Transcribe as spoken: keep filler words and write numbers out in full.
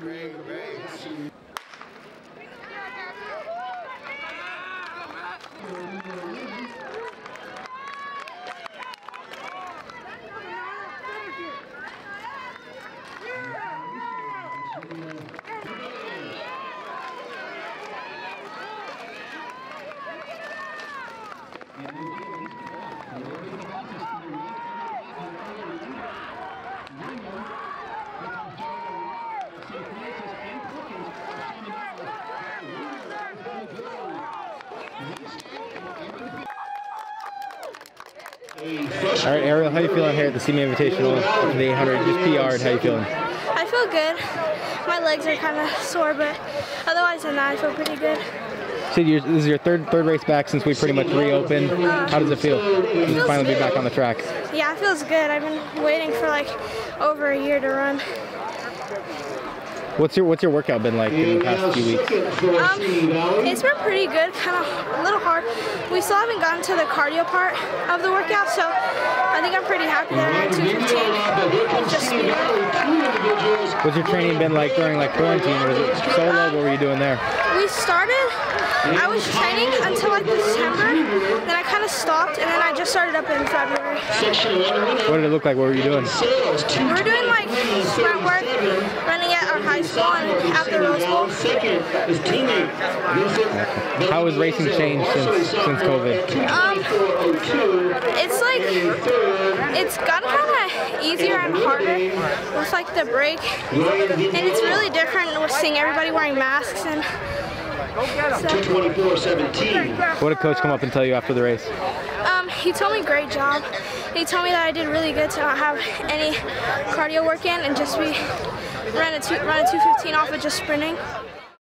Greg Banks. All right, Ariel, how are you feeling here at the C M A Invitational? The eight hundred just P R'd. How are you feeling? I feel good. My legs are kind of sore, but otherwise than that, I feel pretty good. So you're, this is your third third race back since we pretty much reopened. Uh, how does it feel to finally good. be back on the track? Yeah, it feels good. I've been waiting for like over a year to run. What's your what's your workout been like in the past few weeks? Um, it's been pretty good, kind of a little hard. We still haven't gotten to the cardio part of the workout, so I think I'm pretty happy that I had two fifteen. Just speed up. What's your training been like during like quarantine? Was it solo? Um, what were you doing there? We started. I was training until like December, then I kind of stopped, and then I just started up in February. What did it look like? What were you doing? We were doing like sprint work, running at our high school and after Rose Bowl. How has racing changed since since COVID? Um, it's like it's gotten kind of easier and harder with like the break, and it's really different with seeing everybody wearing masks and. two twenty-four seventeen. What did coach come up and tell you after the race? Um, he told me great job. He told me that I did really good to not have any cardio work in and just be run a two, run a two fifteen off of just sprinting.